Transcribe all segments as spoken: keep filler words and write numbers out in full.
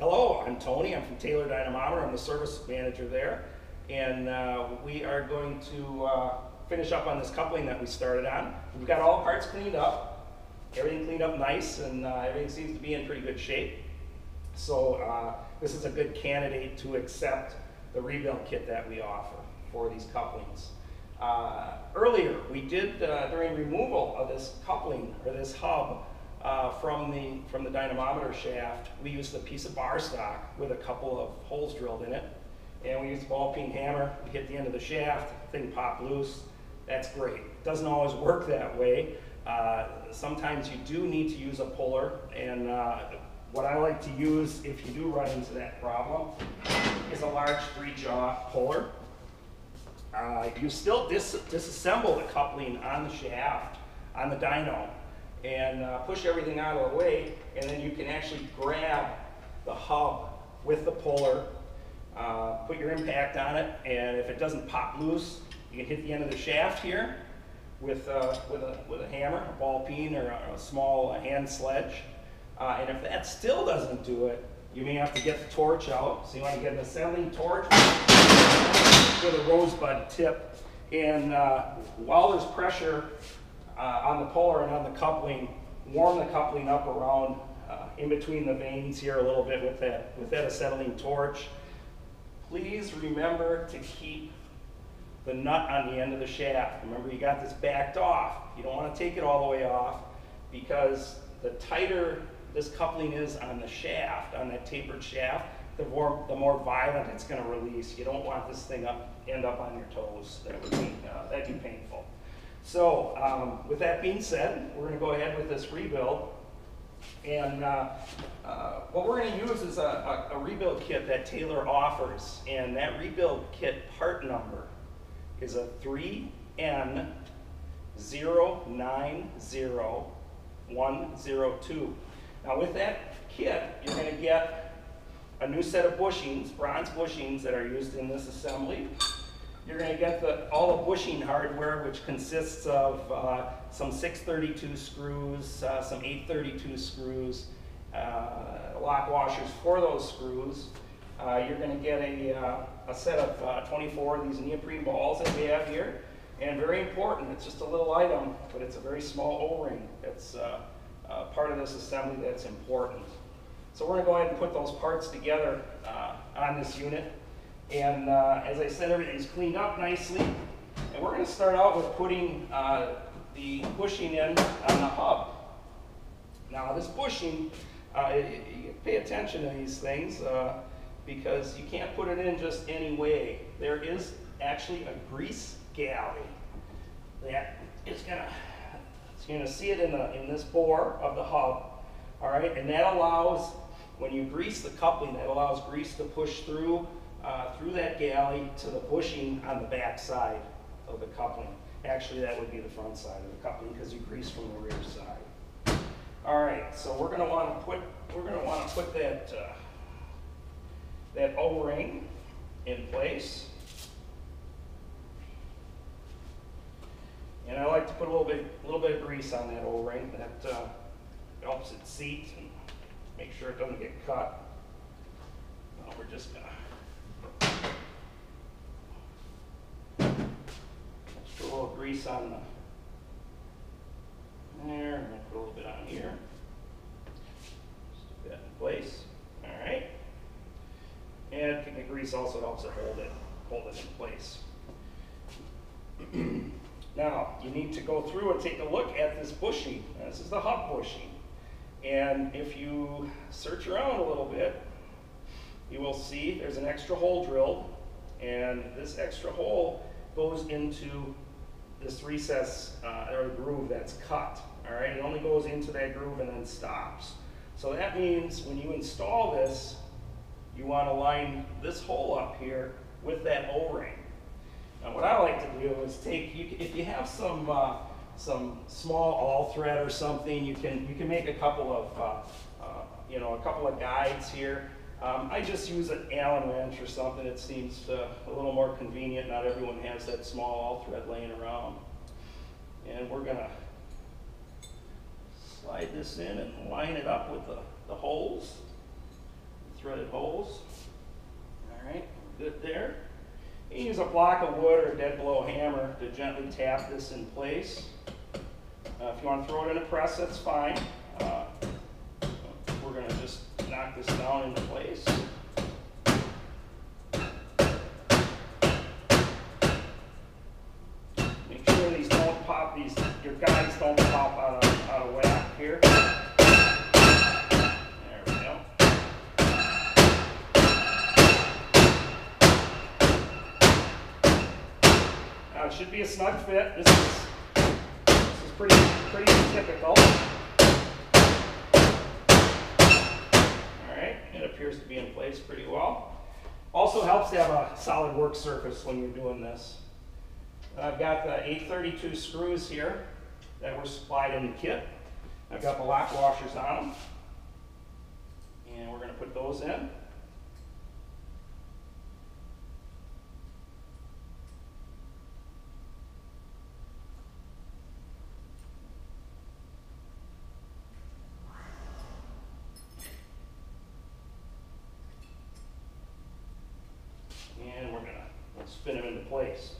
Hello, I'm Tony. I'm from Taylor Dynamometer. I'm the service manager there. And uh, we are going to uh, finish up on this coupling that we started on. We've got all parts cleaned up. Everything cleaned up nice, and uh, everything seems to be in pretty good shape. So uh, this is a good candidate to accept the rebuild kit that we offer for these couplings. Uh, earlier, we did, uh, during removal of this coupling, or this hub, Uh, from the from the dynamometer shaft, we used a piece of bar stock with a couple of holes drilled in it, and we used a ball peen hammer. We hit the end of the shaft, thing popped loose. That's great. It doesn't always work that way. Uh, sometimes you do need to use a puller, and uh, what I like to use if you do run into that problem is a large three-jaw puller. Uh, you still dis disassemble the coupling on the shaft, on the dyno, and uh, push everything out of the way, and then you can actually grab the hub with the puller, uh, put your impact on it, and if it doesn't pop loose, you can hit the end of the shaft here with, uh, with, a, with a hammer, a ball peen, or a, a small uh, hand sledge. Uh, and if that still doesn't do it, you may have to get the torch out. So you want to get an assembling torch with a rosebud tip. And uh, while there's pressure Uh, on the puller and on the coupling, warm the coupling up around uh, in between the veins here a little bit with that with that acetylene torch. Please remember to keep the nut on the end of the shaft. Remember, you got this backed off. You don't want to take it all the way off, because the tighter this coupling is on the shaft, on that tapered shaft, the more the more violent it's going to release. You don't want this thing up end up on your toes. That would be uh, that'd be painful. So um, with that being said, we're going to go ahead with this rebuild, and uh, uh, what we're going to use is a, a, a rebuild kit that Taylor offers, and that rebuild kit part number is a three N zero nine zero one zero two. Now with that kit, you're going to get a new set of bushings, bronze bushings that are used in this assembly. You're going to get the, all the bushing hardware, which consists of uh, some six thirty-two screws, uh, some eight thirty-two screws, uh, lock washers for those screws. Uh, you're going to get a, uh, a set of uh, twenty-four of these neoprene balls that we have here. And very important, it's just a little item, but it's a very small O-ring that's uh, uh, part of this assembly that's important. So we're going to go ahead and put those parts together uh, on this unit. And uh, as I said, everything's cleaned up nicely. And we're going to start out with putting uh, the bushing in on the hub. Now this bushing, uh, you pay attention to these things uh, because you can't put it in just any way. There is actually a grease galley that is going to, you're going to see it in, the, in this bore of the hub. All right, and that allows, when you grease the coupling, that allows grease to push through Uh, through that galley to the bushing on the back side of the coupling. Actually, that would be the front side of the coupling because you grease from the rear side. All right, so we're going to want to put we're going to want to put that uh, that O-ring in place, and I like to put a little bit a little bit of grease on that O-ring. That uh, helps it seat and make sure it doesn't get cut. Well, we're just going to. A little grease on the there, and put a little bit on here. Just put that in place. All right. And I think the grease also helps it hold it, hold it in place. Now you need to go through and take a look at this bushing. Now, this is the hub bushing, and if you search around a little bit, you will see there's an extra hole drilled, and this extra hole goes into this recess uh, or groove that's cut. All right, it only goes into that groove and then stops. So that means when you install this, you want to line this hole up here with that O-ring. Now, what I like to do is take, you, if you have some uh, some small all thread or something, you can you can make a couple of uh, uh, you know a couple of guides here. Um, I just use an Allen wrench or something. It seems uh, a little more convenient. Not everyone has that small all-thread laying around. And we're going to slide this in and line it up with the, the holes. Thread holes. All right, good there. You use a block of wood or a dead blow hammer to gently tap this in place. Uh, if you want to throw it in a press, that's fine. Uh, we're going to just knock this down into place. Make sure these don't pop, these, your guides don't pop out of, out of whack here. It should be a snug fit. This is, this is pretty, pretty typical. All right, it appears to be in place pretty well. Also helps to have a solid work surface when you're doing this. I've got the eight thirty-two screws here that were supplied in the kit. I've got the lock washers on them, and we're going to put those in. Spin them into place.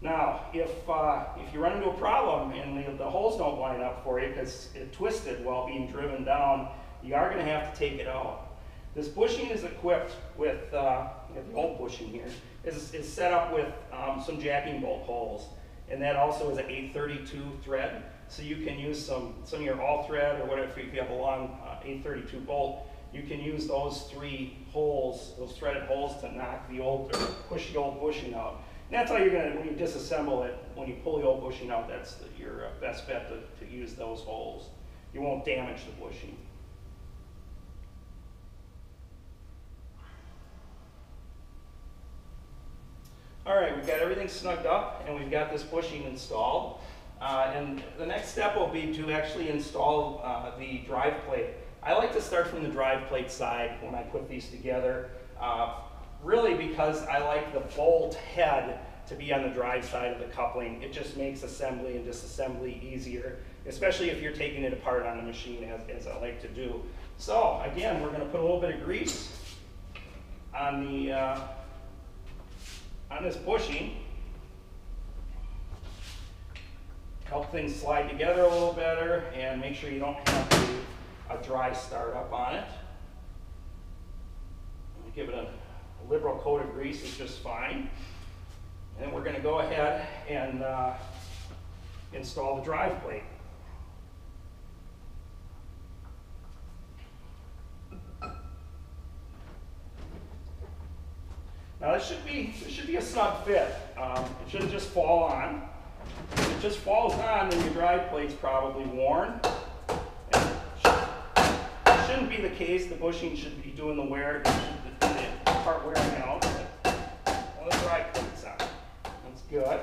Now, if uh, if you run into a problem and the, the holes don't line up for you because it twisted while being driven down, you are going to have to take it out. This bushing is equipped with uh, the old bushing here is is set up with um, some jacking bolt holes, and that also is an eight thirty-two thread. So you can use some some of your all thread or whatever. If you have a long uh, eight thirty-two bolt, you can use those three holes, those threaded holes, to knock the old, or push the old bushing out. And that's how you're going to, when you disassemble it, when you pull the old bushing out, that's the, your best bet to, to use those holes. You won't damage the bushing. All right, we've got everything snugged up, and we've got this bushing installed. Uh, and the next step will be to actually install uh, the drive plate. I like to start from the drive plate side when I put these together, uh, really because I like the bolt head to be on the drive side of the coupling. It just makes assembly and disassembly easier, especially if you're taking it apart on the machine, as, as I like to do. So again, we're going to put a little bit of grease on the uh, on this bushing, help things slide together a little better, and make sure you don't have to a dry start up on it. I'm gonna give it a, a liberal coat of grease, is just fine. And then we're going to go ahead and uh, install the drive plate. Now this should be this should be a snug fit. Um, it shouldn't just fall on. If it just falls on, then your drive plate's probably worn. Shouldn't be the case. The bushing should be doing the wear, the, the part wearing out. Well, the drive plate's on. That's good.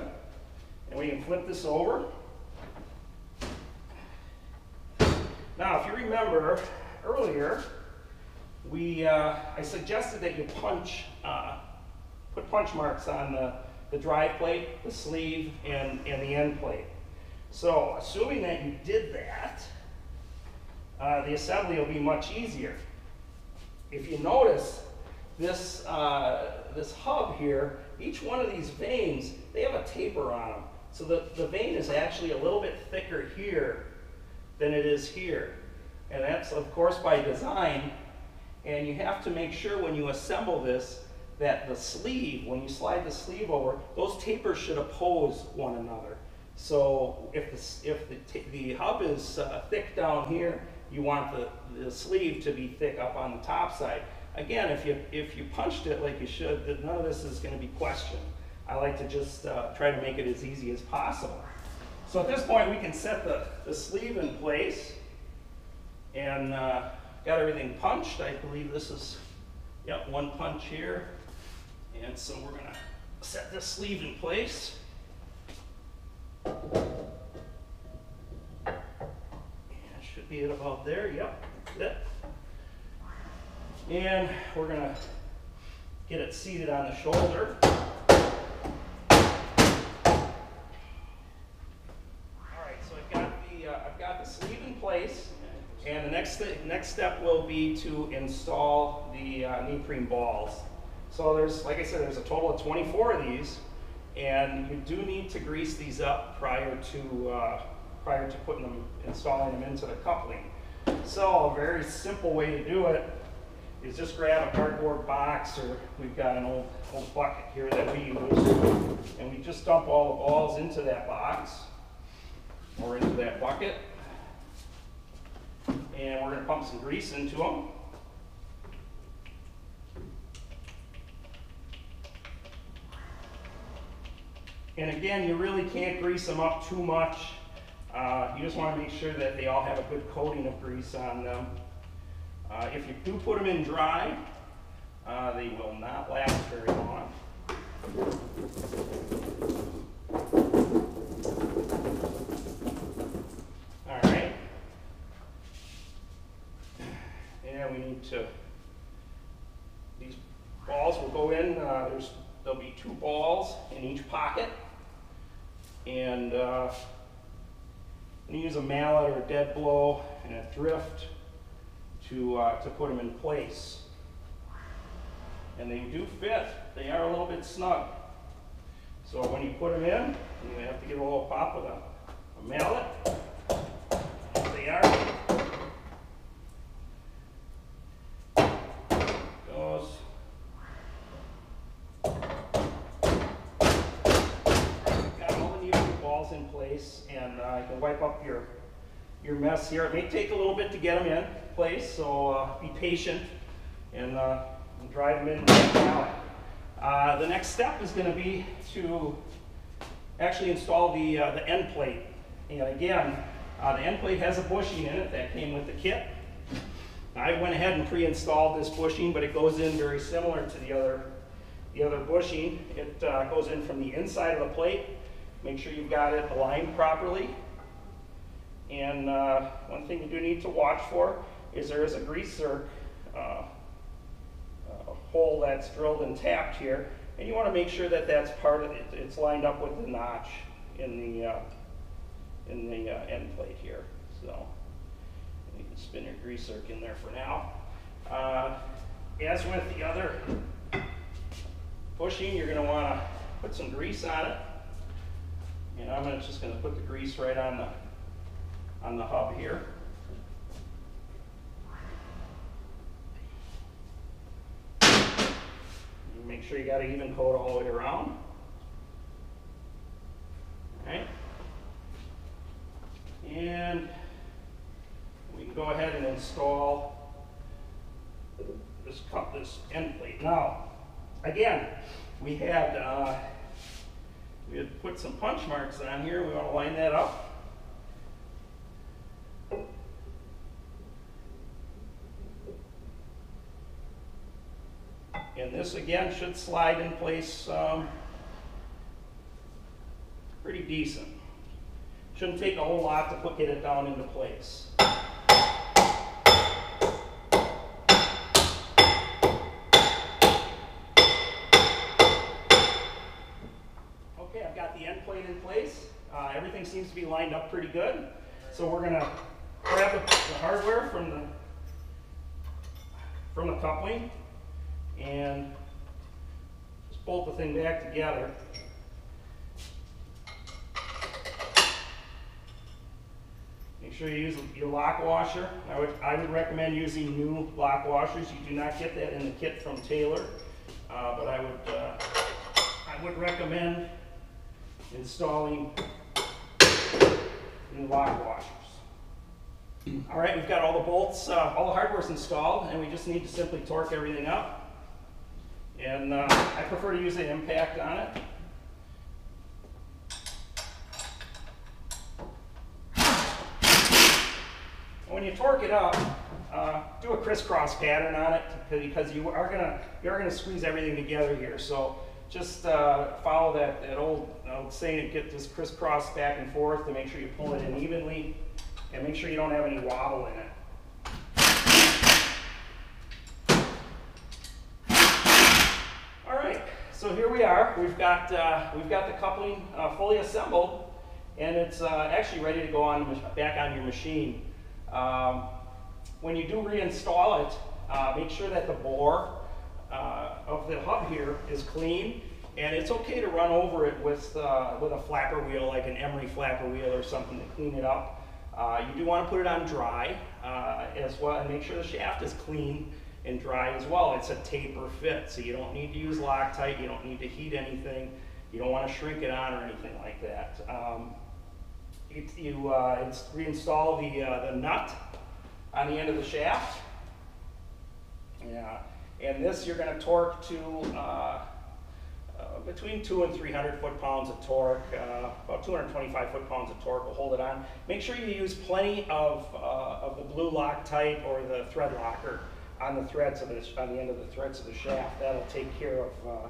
And we can flip this over. Now, if you remember earlier, we uh, I suggested that you punch, uh, put punch marks on the, the drive plate, the sleeve, and, and the end plate. So, assuming that you did that, Uh, the assembly will be much easier. If you notice, this, uh, this hub here, each one of these vanes, they have a taper on them. So the, the vein is actually a little bit thicker here than it is here. And that's, of course, by design. And you have to make sure when you assemble this that the sleeve, when you slide the sleeve over, those tapers should oppose one another. So if the, if the, the hub is uh, thick down here, you want the, the sleeve to be thick up on the top side. Again, if you, if you punched it like you should, none of this is going to be questioned. I like to just uh, try to make it as easy as possible. So at this point, we can set the, the sleeve in place, and uh, got everything punched. I believe this is, yep, one punch here. And so we're going to set this sleeve in place. Should be at about there. Yep, that's it. And we're going to get it seated on the shoulder. All right, so I've got the, uh, I've got the sleeve in place, and the next next, next step will be to install the uh, neoprene balls. So there's, like I said, there's a total of twenty-four of these, and you do need to grease these up prior to uh, prior to putting them, installing them into the coupling. So a very simple way to do it is just grab a cardboard box, or we've got an old, old bucket here that we use, and we just dump all the balls into that box or into that bucket, and we're going to pump some grease into them. And again, you really can't grease them up too much. Uh, you just want to make sure that they all have a good coating of grease on them. Uh, if you do put them in dry, uh, they will not last very long. All right. And we need to, these balls will go in. Uh, there's, there'll be two balls in each pocket. And uh, I'm going to use a mallet or a dead blow and a drift to, uh, to put them in place. And they do fit. They are a little bit snug. So when you put them in, you have to give a little pop with a, a mallet. There they are. Goes. Got all the neoprene balls in place, and uh, you can wipe up your, your mess here. It may take a little bit to get them in place, so uh, be patient and uh, drive them in the mallet. Uh, the next step is going to be to actually install the, uh, the end plate. And again, uh, the end plate has a bushing in it that came with the kit. I went ahead and pre-installed this bushing, but it goes in very similar to the other, the other bushing. It uh, goes in from the inside of the plate. Make sure you've got it aligned properly. And uh, one thing you do need to watch for is there is a greaser uh, a hole that's drilled and tapped here, and you want to make sure that that's part of it. It's lined up with the notch in the uh, in the uh, end plate here. So you can spin your greaser in there for now. Uh, as with the other bushing, you're going to want to put some grease on it, and I'm gonna, just going to put the grease right on the on the hub here. Make sure you got an even coat all the way around. All right. And we can go ahead and install this cup, this end plate. Now, again, we had uh, we had put some punch marks on here. We want to line that up. And this, again, should slide in place um, pretty decent. Shouldn't take a whole lot to put, get it down into place. Okay, I've got the end plate in place. Uh, everything seems to be lined up pretty good. So we're going to grab the, the hardware from the, from the coupling, and just bolt the thing back together. Make sure you use your lock washer. I would, I would recommend using new lock washers. You do not get that in the kit from Taylor, uh, but I would, uh, I would recommend installing new lock washers. All right, we've got all the bolts, uh, all the hardware's installed, and we just need to simply torque everything up. And uh, I prefer to use the impact on it. When you torque it up, uh, do a crisscross pattern on it, because you are gonna you are gonna squeeze everything together here. So just uh, follow that that old, old saying, get this crisscross back and forth to make sure you pull it in evenly, and make sure you don't have any wobble in it. So here we are. We've got uh, we've got the coupling uh, fully assembled, and it's uh, actually ready to go on back on your machine. Um, when you do reinstall it, uh, make sure that the bore uh, of the hub here is clean, and it's okay to run over it with, uh, with a flapper wheel, like an emery flapper wheel or something, to clean it up. Uh, you do want to put it on dry uh, as well, and make sure the shaft is clean and dry as well. It's a taper fit, so you don't need to use Loctite, you don't need to heat anything, you don't want to shrink it on or anything like that. Um, it, you uh, reinstall the, uh, the nut on the end of the shaft. Yeah. And this you're going to torque to uh, uh, between two and three hundred foot-pounds of torque, uh, about two hundred twenty-five foot-pounds of torque will hold it on. Make sure you use plenty of, uh, of the blue Loctite or the thread locker on the threads of the, on the end of the threads of the shaft. That'll take care of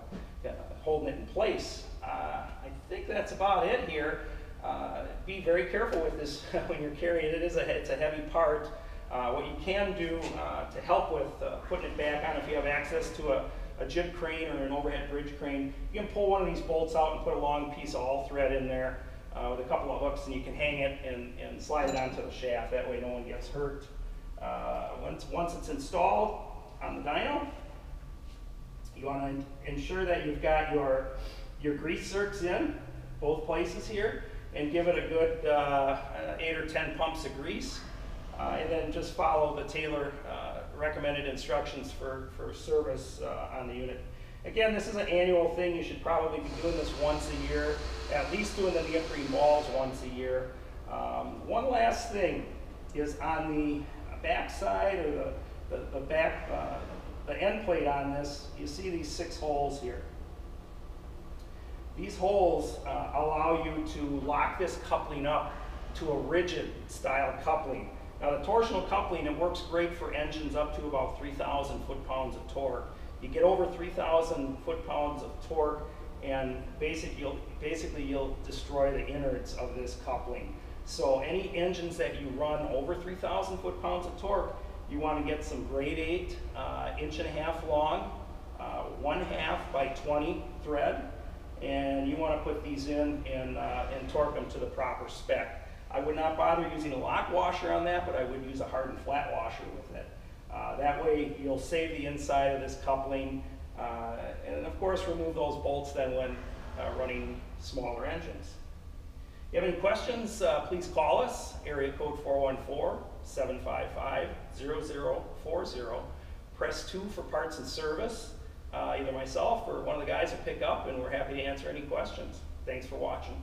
uh, holding it in place. Uh, I think that's about it here. Uh, be very careful with this when you're carrying it. It is a, it's a heavy part. Uh, what you can do uh, to help with uh, putting it back on, if you have access to a, a jib crane or an overhead bridge crane, you can pull one of these bolts out and put a long piece of all thread in there uh, with a couple of hooks, and you can hang it and, and slide it onto the shaft. That way no one gets hurt. Uh, once, once it's installed on the dyno, you want to ensure that you've got your, your grease zerks in both places here, and give it a good uh, eight or ten pumps of grease. Uh, and then just follow the Taylor uh, recommended instructions for, for service uh, on the unit. Again, this is an annual thing. You should probably be doing this once a year, at least doing the neoprene balls once a year. Um, one last thing is on the back side, or the, the, the back, uh, the end plate on this, you see these six holes here. These holes uh, allow you to lock this coupling up to a rigid style coupling. Now, the torsional coupling, it works great for engines up to about three thousand foot-pounds of torque. You get over three thousand foot-pounds of torque, and basic, you'll, basically you'll destroy the innards of this coupling. So any engines that you run over three thousand foot-pounds of torque, you want to get some grade eight, uh, inch and a half long, uh, one half by twenty thread, and you want to put these in and, uh, and torque them to the proper spec. I would not bother using a lock washer on that, but I would use a hard and flat washer with it. Uh, that way you'll save the inside of this coupling, uh, and of course remove those bolts then when uh, running smaller engines. If you have any questions, uh, please call us, area code four one four, seven five five, zero zero four zero. Press two for parts and service. Uh, either myself or one of the guys will pick up, and we're happy to answer any questions. Thanks for watching.